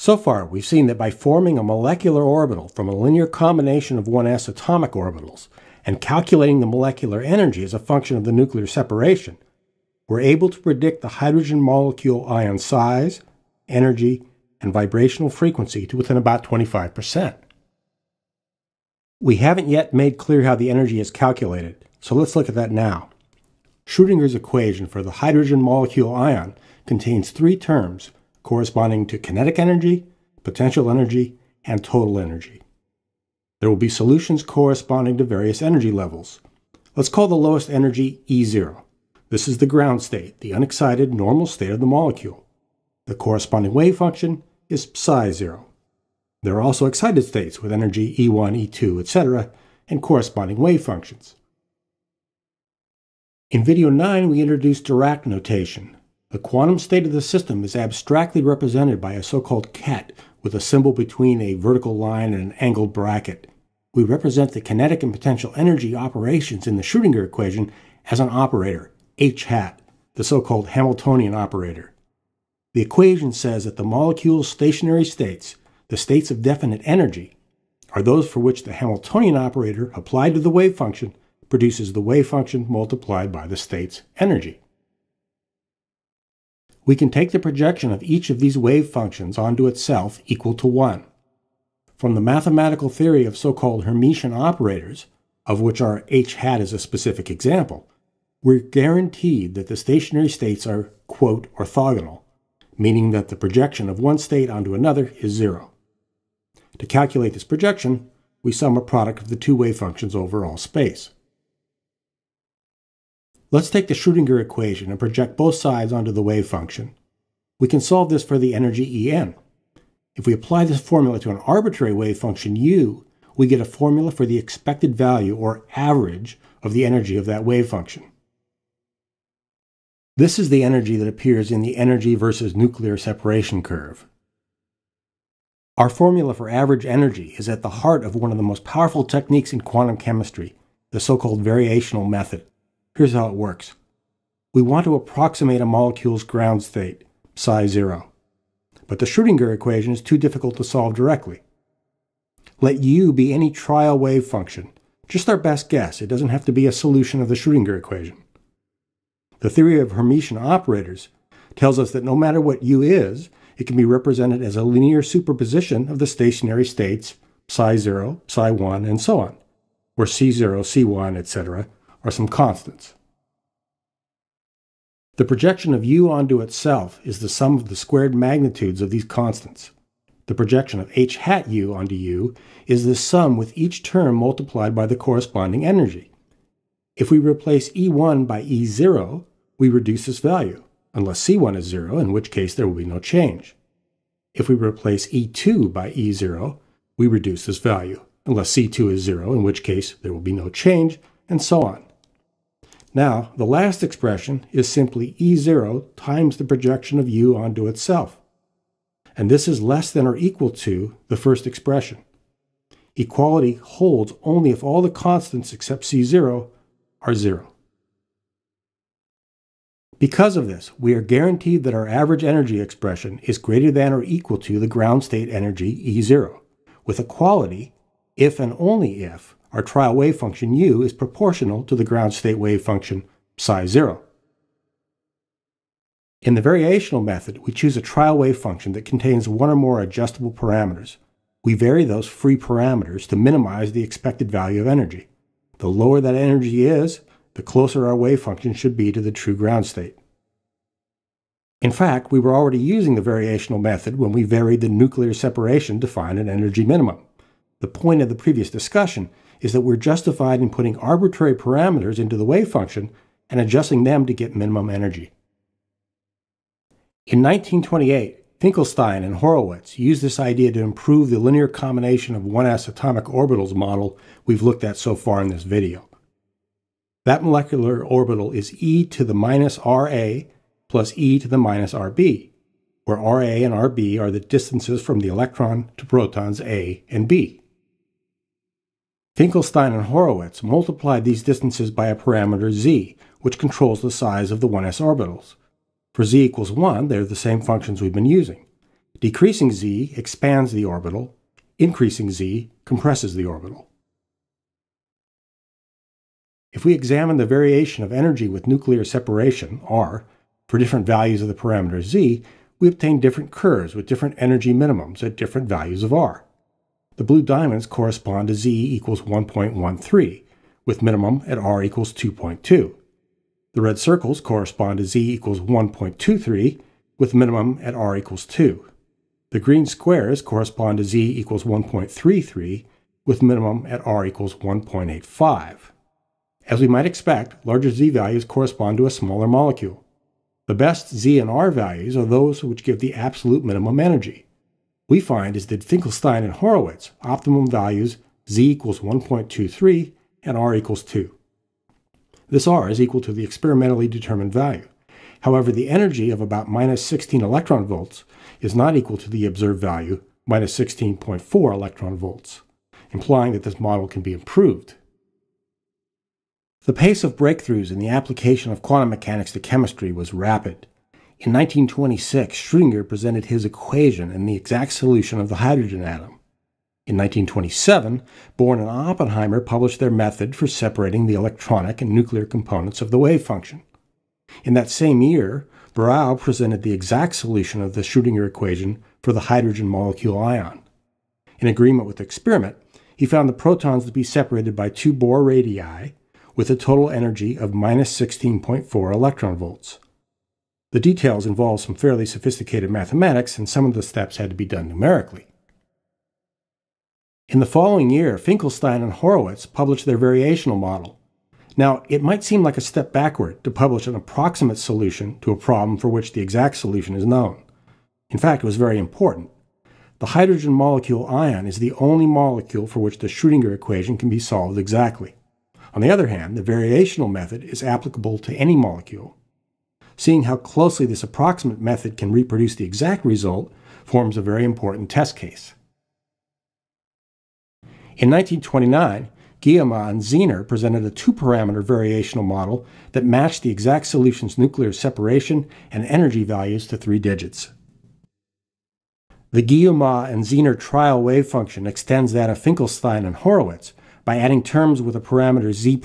So far, we've seen that by forming a molecular orbital from a linear combination of 1s atomic orbitals and calculating the molecular energy as a function of the nuclear separation, we're able to predict the hydrogen molecule ion size, energy, and vibrational frequency to within about 25%. We haven't yet made clear how the energy is calculated, so let's look at that now. Schrödinger's equation for the hydrogen molecule ion contains three terms corresponding to kinetic energy, potential energy, and total energy. There will be solutions corresponding to various energy levels. Let's call the lowest energy E0. This is the ground state, the unexcited normal state of the molecule. The corresponding wave function is psi0. There are also excited states with energy E1, E2, etc., and corresponding wave functions. In video 9, we introduced Dirac notation. The quantum state of the system is abstractly represented by a so-called ket with a symbol between a vertical line and an angled bracket. We represent the kinetic and potential energy operations in the Schrödinger equation as an operator, h hat, the so-called Hamiltonian operator. The equation says that the molecule's stationary states, the states of definite energy, are those for which the Hamiltonian operator applied to the wave function produces the wave function multiplied by the state's energy. We can take the projection of each of these wave functions onto itself equal to 1. From the mathematical theory of so-called Hermitian operators, of which our h hat is a specific example, we're guaranteed that the stationary states are, quote, orthogonal, meaning that the projection of one state onto another is 0. To calculate this projection, we sum a product of the two wave functions over all space. Let's take the Schrödinger equation and project both sides onto the wave function. We can solve this for the energy En. If we apply this formula to an arbitrary wave function u, we get a formula for the expected value, or average, of the energy of that wave function. This is the energy that appears in the energy versus nuclear separation curve. Our formula for average energy is at the heart of one of the most powerful techniques in quantum chemistry, the so-called variational method. Here's how it works. We want to approximate a molecule's ground state, psi0. But the Schrödinger equation is too difficult to solve directly. Let u be any trial wave function, just our best guess. It doesn't have to be a solution of the Schrödinger equation. The theory of Hermitian operators tells us that no matter what u is, it can be represented as a linear superposition of the stationary states psi0, psi1, and so on, where c0, c1, etc., are some constants. The projection of u onto itself is the sum of the squared magnitudes of these constants. The projection of h hat u onto u is the sum with each term multiplied by the corresponding energy. If we replace E1 by E0, we reduce this value, unless C1 is 0, in which case there will be no change. If we replace E2 by E0, we reduce this value, unless C2 is 0, in which case there will be no change, and so on. Now, the last expression is simply E0 times the projection of u onto itself. And this is less than or equal to the first expression. Equality holds only if all the constants except C0 are 0. Because of this, we are guaranteed that our average energy expression is greater than or equal to the ground state energy E0, with equality if and only if our trial wave function u is proportional to the ground state wave function psi0. In the variational method, we choose a trial wave function that contains one or more adjustable parameters. We vary those free parameters to minimize the expected value of energy. The lower that energy is, the closer our wave function should be to the true ground state. In fact, we were already using the variational method when we varied the nuclear separation to find an energy minimum. The point of the previous discussion is that we're justified in putting arbitrary parameters into the wave function and adjusting them to get minimum energy. In 1928, Finkelstein and Horowitz used this idea to improve the linear combination of 1s atomic orbitals model we've looked at so far in this video. That molecular orbital is e to the minus RA plus e to the minus RB, where RA and RB are the distances from the electron to protons A and B. Finkelstein and Horowitz multiplied these distances by a parameter z, which controls the size of the 1s orbitals. For z equals 1, they're the same functions we've been using. Decreasing z expands the orbital, increasing z compresses the orbital. If we examine the variation of energy with nuclear separation, R, for different values of the parameter z, we obtain different curves with different energy minimums at different values of R. The blue diamonds correspond to z equals 1.13, with minimum at R equals 2.2. The red circles correspond to z equals 1.23, with minimum at R equals 2. The green squares correspond to z equals 1.33, with minimum at R equals 1.85. As we might expect, larger z values correspond to a smaller molecule. The best z and R values are those which give the absolute minimum energy. We find, as did Finkelstein and Horowitz, optimum values z equals 1.23 and R equals 2. This R is equal to the experimentally determined value. However, the energy of about minus 16 electron volts is not equal to the observed value, minus 16.4 electron volts, implying that this model can be improved. The pace of breakthroughs in the application of quantum mechanics to chemistry was rapid. In 1926, Schrödinger presented his equation and the exact solution of the hydrogen atom. In 1927, Born and Oppenheimer published their method for separating the electronic and nuclear components of the wave function. In that same year, Burrau presented the exact solution of the Schrödinger equation for the hydrogen molecule ion. In agreement with the experiment, he found the protons to be separated by two Bohr radii with a total energy of minus 16.4 electron volts. The details involved some fairly sophisticated mathematics, and some of the steps had to be done numerically. In the following year, Finkelstein and Horowitz published their variational model. Now, it might seem like a step backward to publish an approximate solution to a problem for which the exact solution is known. In fact, it was very important. The hydrogen molecule ion is the only molecule for which the Schrödinger equation can be solved exactly. On the other hand, the variational method is applicable to any molecule. Seeing how closely this approximate method can reproduce the exact result forms a very important test case. In 1929, Guillemot and Zener presented a two-parameter variational model that matched the exact solution's nuclear separation and energy values to three digits. The Guillemot and Zener trial wave function extends that of Finkelstein and Horowitz by adding terms with a parameter z'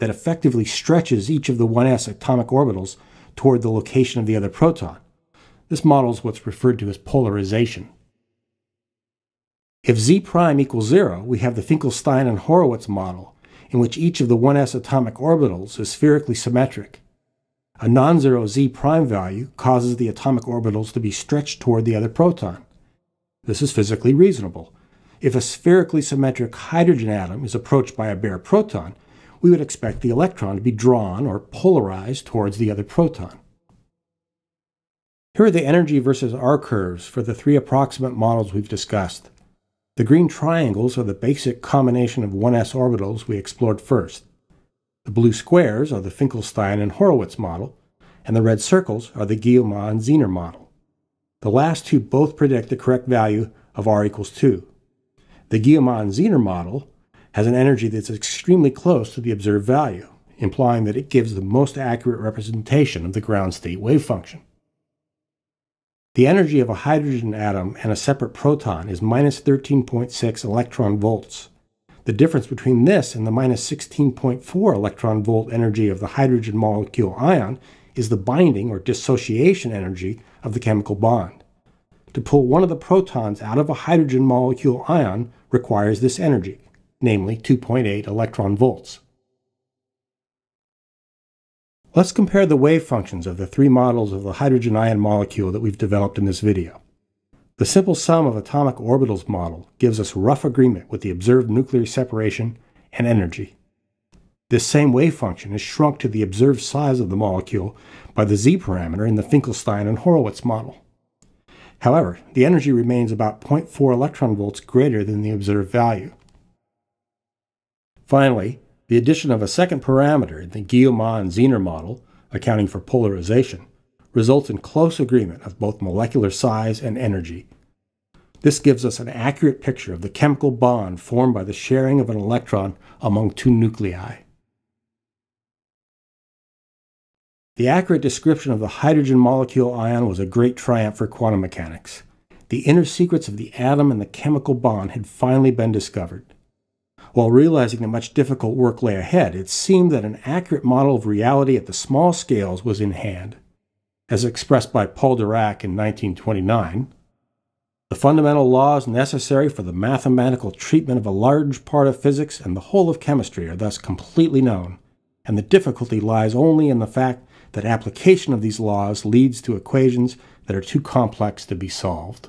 that effectively stretches each of the 1s atomic orbitals toward the location of the other proton. This model is what's referred to as polarization. If z' equals 0, we have the Finkelstein and Horowitz model, in which each of the 1s atomic orbitals is spherically symmetric. A non-zero z' value causes the atomic orbitals to be stretched toward the other proton. This is physically reasonable. If a spherically symmetric hydrogen atom is approached by a bare proton, we would expect the electron to be drawn or polarized towards the other proton. Here are the energy versus R curves for the three approximate models we've discussed. The green triangles are the basic combination of 1s orbitals we explored first. The blue squares are the Finkelstein and Horowitz model, and the red circles are the Guillemot and Zener model. The last two both predict the correct value of R equals 2. The Guillemot and Zener model has an energy that's extremely close to the observed value, implying that it gives the most accurate representation of the ground state wave function. The energy of a hydrogen atom and a separate proton is minus 13.6 electron volts. The difference between this and the minus 16.4 electron volt energy of the hydrogen molecule ion is the binding or dissociation energy of the chemical bond. To pull one of the protons out of a hydrogen molecule ion requires this energy, namely 2.8 electron volts. Let's compare the wave functions of the three models of the hydrogen ion molecule that we've developed in this video. The simple sum of atomic orbitals model gives us rough agreement with the observed nuclear separation and energy. This same wave function is shrunk to the observed size of the molecule by the z parameter in the Finkelstein and Horowitz model. However, the energy remains about 0.4 electron volts greater than the observed value. Finally, the addition of a second parameter in the Guillemot and Zener model, accounting for polarization, results in close agreement of both molecular size and energy. This gives us an accurate picture of the chemical bond formed by the sharing of an electron among two nuclei. The accurate description of the hydrogen molecule ion was a great triumph for quantum mechanics. the inner secrets of the atom and the chemical bond had finally been discovered. While realizing that much difficult work lay ahead, it seemed that an accurate model of reality at the small scales was in hand. As expressed by Paul Dirac in 1929, the fundamental laws necessary for the mathematical treatment of a large part of physics and the whole of chemistry are thus completely known, and the difficulty lies only in the fact that application of these laws leads to equations that are too complex to be solved.